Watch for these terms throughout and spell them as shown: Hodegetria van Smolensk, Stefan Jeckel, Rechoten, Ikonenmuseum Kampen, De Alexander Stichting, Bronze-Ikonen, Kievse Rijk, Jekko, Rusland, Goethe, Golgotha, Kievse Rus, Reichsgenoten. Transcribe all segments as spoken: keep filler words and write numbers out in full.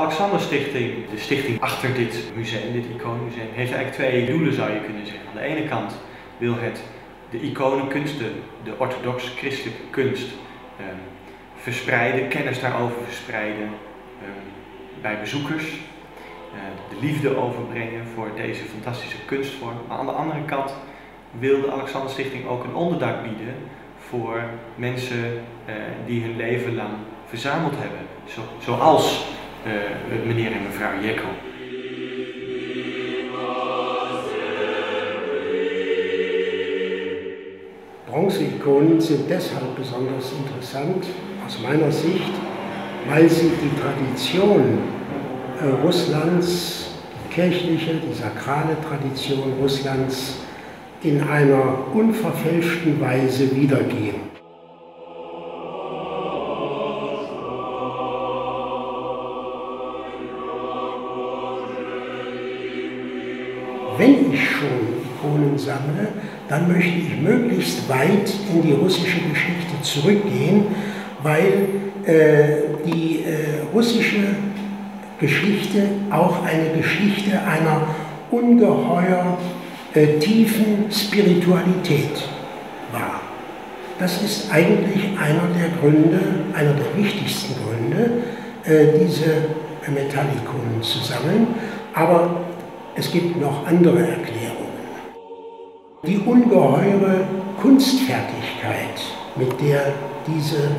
Alexander Stichting, de stichting achter dit museum, dit Ikonenmuseum, heeft eigenlijk twee doelen, zou je kunnen zeggen. Aan de ene kant wil het de iconenkunst, de, de orthodox-christelijke kunst, eh, verspreiden, kennis daarover verspreiden eh, bij bezoekers, eh, de liefde overbrengen voor deze fantastische kunstvorm. Maar aan de andere kant wil de Alexander Stichting ook een onderdak bieden voor mensen eh, die hun leven lang verzameld hebben, Zo, zoals eh, meneer en mevrouw Jekko. Bronze-Ikonen sind deshalb besonders interessant, aus meiner Sicht, weil sie die Tradition äh, Russlands, die kirchliche, die sakrale Tradition Russlands, in einer unverfälschten Weise wiedergeben. Wenn ich schon Ikonen sammle, dann möchte ich möglichst weit in die russische Geschichte zurückgehen, weil äh, die äh, russische Geschichte auch eine Geschichte einer ungeheuer äh, tiefen Spiritualität war. Das ist eigentlich einer der Gründe, einer der wichtigsten Gründe, äh, diese Metallikonen zu sammeln. Aber es gibt noch andere Erklärungen. Die ungeheure Kunstfertigkeit, mit der diese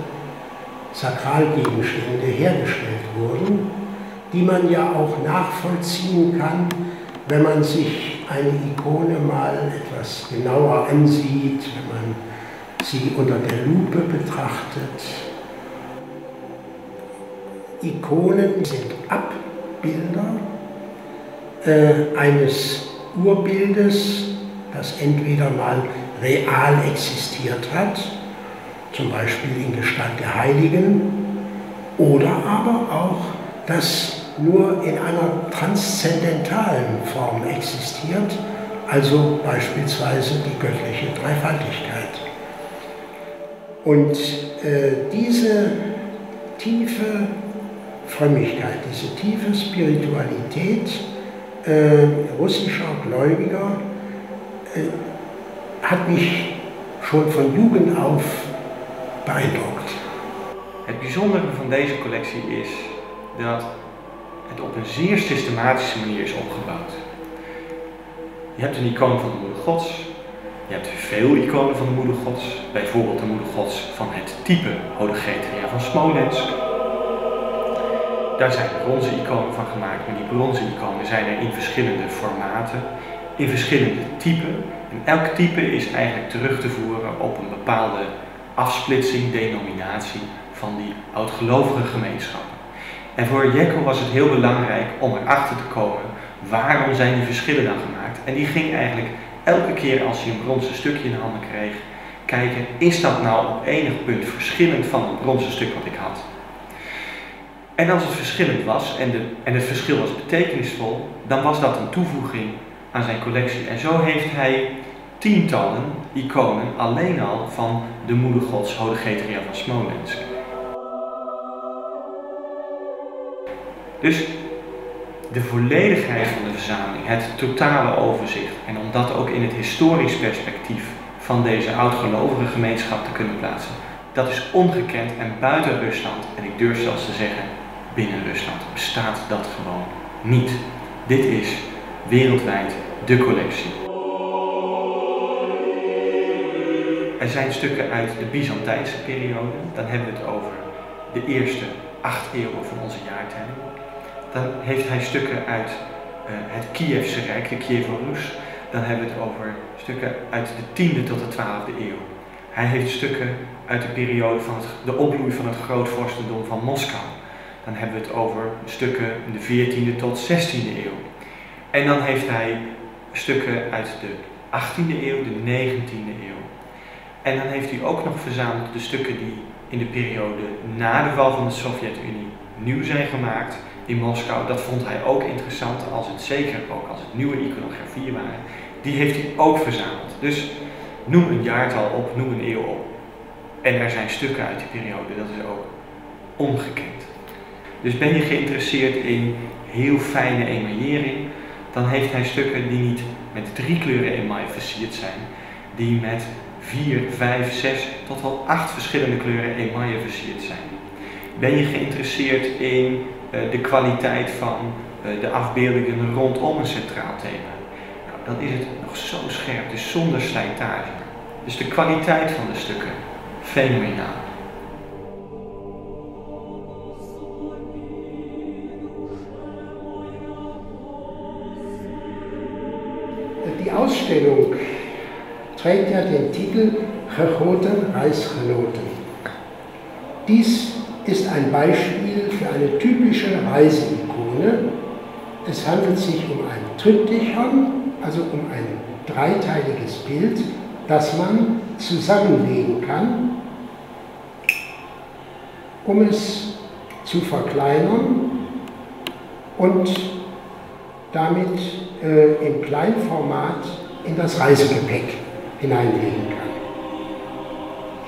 Sakralgegenstände hergestellt wurden, die man ja auch nachvollziehen kann, wenn man sich eine Ikone mal etwas genauer ansieht, wenn man sie unter der Lupe betrachtet. Ikonen sind Abbilder äh, eines Urbildes, das entweder mal real existiert hat, zum Beispiel in Gestalt der Heiligen, oder aber auch, das nur in einer transzendentalen Form existiert, also beispielsweise die göttliche Dreifaltigkeit. Und äh, diese tiefe Frömmigkeit, diese tiefe Spiritualität äh, russischer Gläubiger, hat mich schon van jugend af beeindrukt. Het bijzondere van deze collectie is dat het op een zeer systematische manier is opgebouwd. Je hebt een icoon van de moeder gods, je hebt veel iconen van de moeder gods, bijvoorbeeld de moeder gods van het type Hodegetria van Smolensk. Daar zijn bronzen iconen van gemaakt, maar die bronzen iconen zijn er in verschillende formaten, in verschillende typen, en elk type is eigenlijk terug te voeren op een bepaalde afsplitsing, denominatie van die oudgelovige gemeenschappen. En voor Jekko was het heel belangrijk om erachter te komen waarom zijn die verschillen dan gemaakt. En die ging eigenlijk elke keer als hij een bronzen stukje in handen kreeg, kijken, is dat nou op enig punt verschillend van het bronzen stuk wat ik had? En als het verschillend was en, de, en het verschil was betekenisvol, dan was dat een toevoeging aan zijn collectie. En zo heeft hij tientallen iconen alleen al van de moedergods Hodegetria van Smolensk. Dus de volledigheid van de verzameling, het totale overzicht, en om dat ook in het historisch perspectief van deze oudgelovige gemeenschap te kunnen plaatsen, dat is ongekend en buiten Rusland, en ik durf zelfs te zeggen, binnen Rusland bestaat dat gewoon niet. Dit is wereldwijd de collectie. Er zijn stukken uit de Byzantijnse periode, dan hebben we het over de eerste acht eeuwen van onze jaartelling. Dan heeft hij stukken uit uh, het Kievse Rijk, de Kievse Rus. Dan hebben we het over stukken uit de tiende tot de twaalfde eeuw. Hij heeft stukken uit de periode van het, de opbloei van het grootvorstendom van Moskou. Dan hebben we het over stukken in de veertiende tot zestiende eeuw. En dan heeft hij stukken uit de achttiende eeuw, de negentiende eeuw. En dan heeft hij ook nog verzameld de stukken die in de periode na de val van de Sovjet-Unie nieuw zijn gemaakt in Moskou. Dat vond hij ook interessant, als het zeker ook als het nieuwe iconografieën waren. Die heeft hij ook verzameld. Dus noem een jaartal op, noem een eeuw op. En er zijn stukken uit die periode, dat is ook ongekend. Dus ben je geïnteresseerd in heel fijne emaillering, dan heeft hij stukken die niet met drie kleuren emaille versierd zijn, die met vier, vijf, zes tot wel acht verschillende kleuren emaille versierd zijn. Ben je geïnteresseerd in uh, de kwaliteit van uh, de afbeeldingen rondom een centraal thema? Nou, dan is het nog zo scherp, dus zonder slijtage. Dus de kwaliteit van de stukken, fenomenaal. Die Ausstellung trägt ja den Titel Rechoten, Reichsgenoten. Dies ist ein Beispiel für eine typische Reiseikone. Es handelt sich um ein Triptychon, also um ein dreiteiliges Bild, das man zusammenlegen kann, um es zu verkleinern und damit äh, im Kleinformat in das Reisegepäck hineinlegen kann.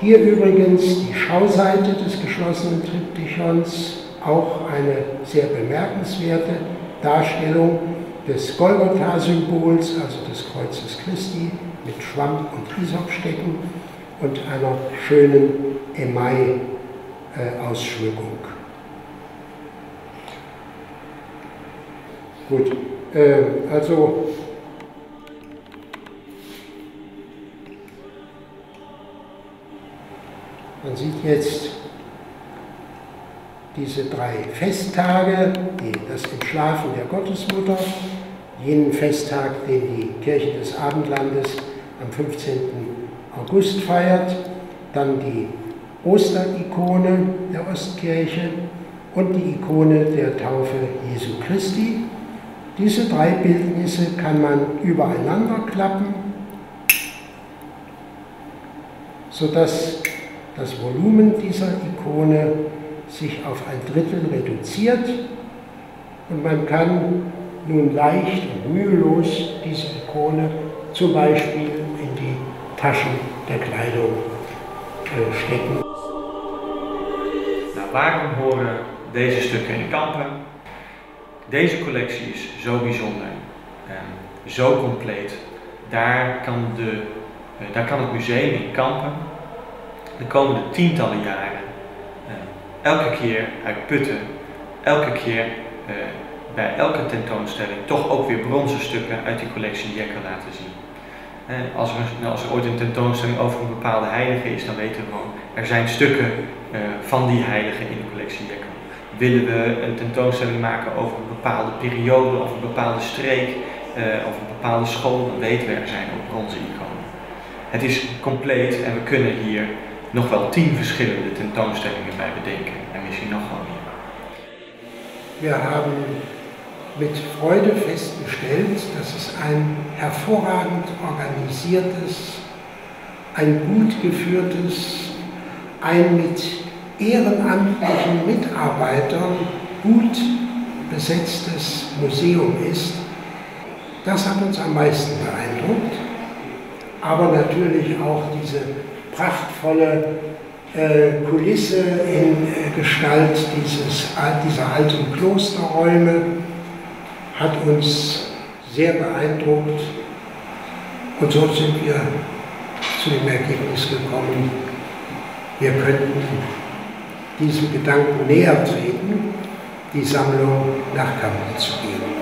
Hier übrigens die Schauseite des geschlossenen Triptychons, auch eine sehr bemerkenswerte Darstellung des Golgotha-Symbols, also des Kreuzes Christi, mit Schwamm- und Isopstecken und einer schönen Emaille-Ausschmückung. Gut, äh, also man sieht jetzt diese drei Festtage, die, das Entschlafen der Gottesmutter, jenen Festtag, den die Kirche des Abendlandes am fünfzehnten August feiert, dann die Osterikone der Ostkirche und die Ikone der Taufe Jesu Christi. Diese drei Bildnisse kann man übereinander klappen, sodass das Volumen dieser Ikone sich auf ein Drittel reduziert und man kann nun leicht und mühelos diese Ikone zum Beispiel in die Taschen der Kleidung äh, stecken. Nou, waarom horen deze stukken in Kampen? Deze collectie is zo bijzonder, eh, zo compleet. Daar kan, de, eh, daar kan het museum in Kampen de komende tientallen jaren eh, elke keer uit putten, elke keer eh, bij elke tentoonstelling toch ook weer bronzen stukken uit die collectie die je kan laten zien. Eh, als, er, als er ooit een tentoonstelling over een bepaalde heilige is, dan weten we gewoon, er zijn stukken eh, van die heilige in de collectie die je kan. Willen we een tentoonstelling maken over een bepaalde periode, of een bepaalde streek, uh, of een bepaalde school, dan weten we er zijn ook bronzen iconen. Het is compleet en we kunnen hier nog wel tien verschillende tentoonstellingen bij bedenken en misschien nog wel meer. We hebben met Freude festgestellt, dat het een hervorragend organisiertes, een goed geführtes, een met ehrenamtlichen Mitarbeitern gut besetztes Museum ist. Das hat uns am meisten beeindruckt, aber natürlich auch diese prachtvolle äh, Kulisse in äh, Gestalt dieses, dieser alten Klosterräume hat uns sehr beeindruckt und so sind wir zu dem Ergebnis gekommen, wir könnten diesem Gedanken näher treten, die Sammlung nach Kampen zu geben.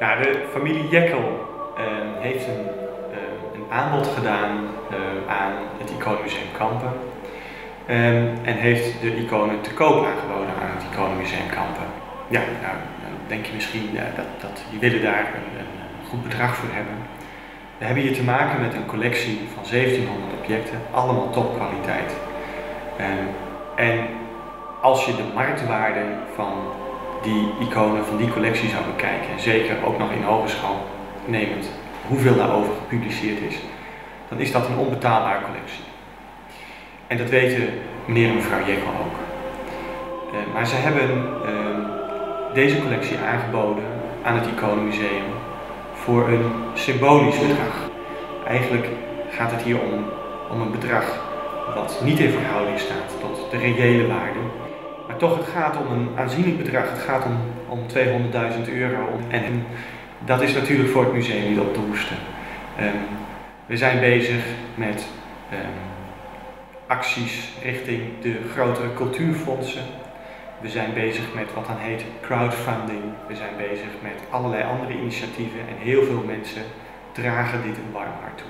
Ja, de familie Jeckel eh, heeft een, eh, een aanbod gedaan eh, aan het Ikonenmuseum Kampen eh, en heeft de iconen te koop aangeboden aan het Ikonenmuseum Kampen. Ja, nou, dan denk je misschien ja, dat, dat die willen daar een, een goed bedrag voor hebben. We hebben hier te maken met een collectie van zeventienhonderd objecten, allemaal topkwaliteit. Eh, En als je de marktwaarde van die iconen, van die collectie zou bekijken, en zeker ook nog in ogenschouw nemend hoeveel daarover gepubliceerd is, dan is dat een onbetaalbare collectie. En dat weten meneer en mevrouw Jeckel ook. Uh, maar ze hebben uh, deze collectie aangeboden aan het Ikonenmuseum voor een symbolisch bedrag. Eigenlijk gaat het hier om, om een bedrag wat niet in verhouding staat tot de reële waarde. Maar toch, het gaat om een aanzienlijk bedrag. Het gaat om, om tweehonderdduizend euro. En dat is natuurlijk voor het museum niet op te hoesten. Um, we zijn bezig met um, acties richting de grotere cultuurfondsen. We zijn bezig met wat dan heet crowdfunding. We zijn bezig met allerlei andere initiatieven en heel veel mensen dragen dit een warm hart toe.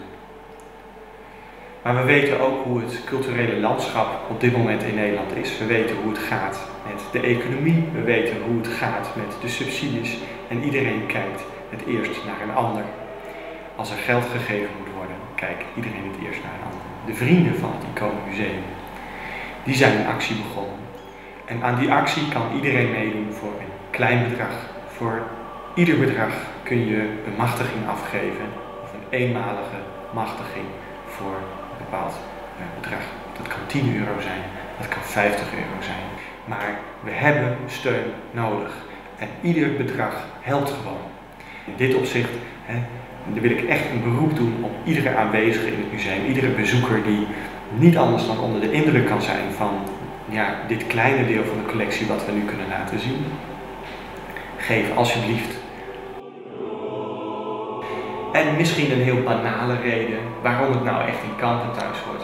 Maar we weten ook hoe het culturele landschap op dit moment in Nederland is. We weten hoe het gaat met de economie. We weten hoe het gaat met de subsidies. En iedereen kijkt het eerst naar een ander. Als er geld gegeven moet worden, kijkt iedereen het eerst naar een ander. De vrienden van het Ikonenmuseum, die zijn een actie begonnen. En aan die actie kan iedereen meedoen voor een klein bedrag. Voor ieder bedrag kun je een machtiging afgeven of een eenmalige machtiging voor een bepaald bedrag. Dat kan tien euro zijn, dat kan vijftig euro zijn. Maar we hebben steun nodig en ieder bedrag helpt gewoon. In dit opzicht hè, wil ik echt een beroep doen op iedere aanwezige in het museum, iedere bezoeker die niet anders dan onder de indruk kan zijn van ja, dit kleine deel van de collectie wat we nu kunnen laten zien. Geef alsjeblieft. En misschien een heel banale reden waarom het nou echt in Kampen thuis hoort.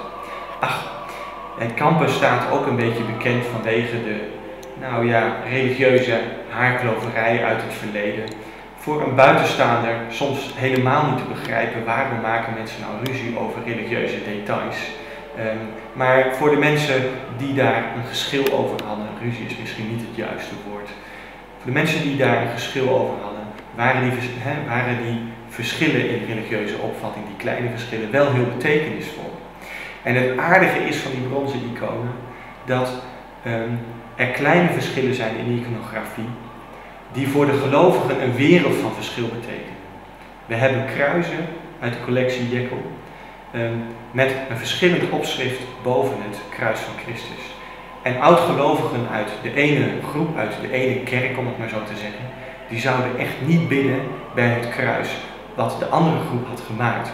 Ach, en Kampen staat ook een beetje bekend vanwege de, nou ja, religieuze haarkloverij uit het verleden. Voor een buitenstaander soms helemaal niet te begrijpen waarom maken mensen nou ruzie over religieuze details. Um, maar voor de mensen die daar een geschil over hadden, ruzie is misschien niet het juiste woord. Voor de mensen die daar een geschil over hadden, waren die, he, waren die verschillen in religieuze opvatting, die kleine verschillen, wel heel betekenisvol. En het aardige is van die bronzen iconen, dat um, er kleine verschillen zijn in de iconografie, die voor de gelovigen een wereld van verschil betekenen. We hebben kruisen uit de collectie Jekkel, Um, met een verschillend opschrift boven het kruis van Christus. En oudgelovigen uit de ene groep, uit de ene kerk om het maar zo te zeggen, die zouden echt niet bidden bij het kruis wat de andere groep had gemaakt.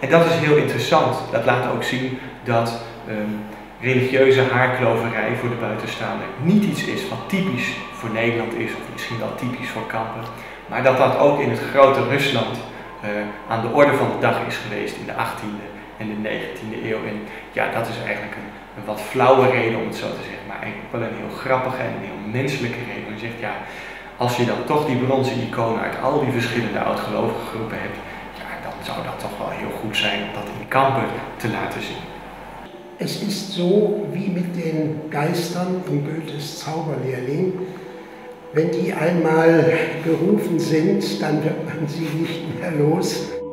En dat is heel interessant. Dat laat ook zien dat um, religieuze haarkloverij voor de buitenstaander niet iets is wat typisch voor Nederland is, of misschien wel typisch voor Kampen, maar dat dat ook in het grote Rusland Uh, aan de orde van de dag is geweest in de achttiende en de negentiende eeuw. En ja, dat is eigenlijk een, een wat flauwe reden om het zo te zeggen, maar eigenlijk wel een heel grappige en een heel menselijke reden. Je zegt ja, als je dan toch die bronzen iconen uit al die verschillende oudgelovige groepen hebt, ja, dan zou dat toch wel heel goed zijn om dat in Kampen te laten zien. Het is zo wie met de geistern in Goethes Zauberlehrling. Wenn die einmal gerufen sind, dann wird man sie nicht mehr los.